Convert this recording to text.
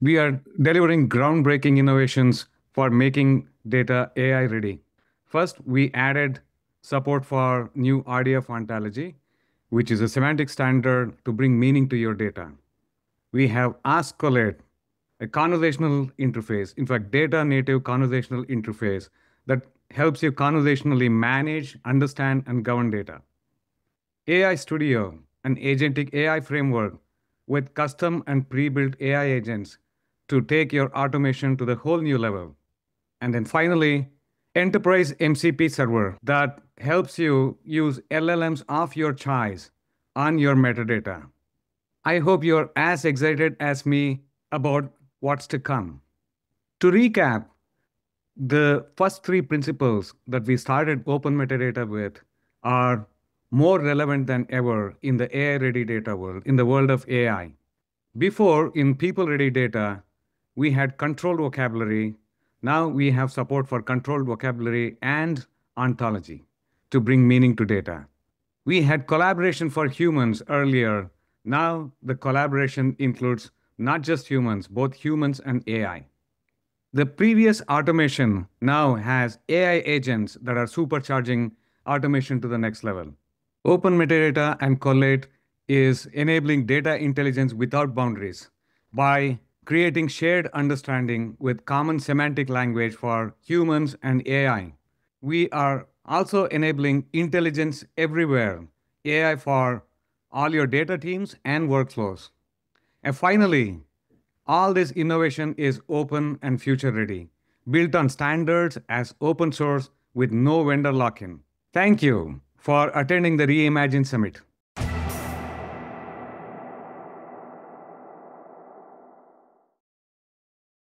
We are delivering groundbreaking innovations for making data AI ready. First, we added support for new RDF ontology, which is a semantic standard to bring meaning to your data. We have AskCollate, a conversational interface, in fact, data-native conversational interface that helps you conversationally manage, understand, and govern data. AI Studio, an agentic AI framework with custom and pre-built AI agents to take your automation to the whole new level. And then finally, Enterprise MCP server that helps you use LLMs of your choice on your metadata. I hope you're as excited as me about what's to come. To recap, the first three principles that we started OpenMetadata with are more relevant than ever in the AI-ready data world, in the world of AI. Before, in people-ready data, we had controlled vocabulary. Now we have support for controlled vocabulary and ontology to bring meaning to data. We had collaboration for humans earlier. Now the collaboration includes not just humans, both humans and AI. The previous automation now has AI agents that are supercharging automation to the next level. OpenMetadata and Collate is enabling data intelligence without boundaries by creating shared understanding with common semantic language for humans and AI. We are also enabling intelligence everywhere, AI for all your data teams and workflows. And finally, all this innovation is open and future-ready, built on standards as open source with no vendor lock-in. Thank you for attending the Reimagine Summit.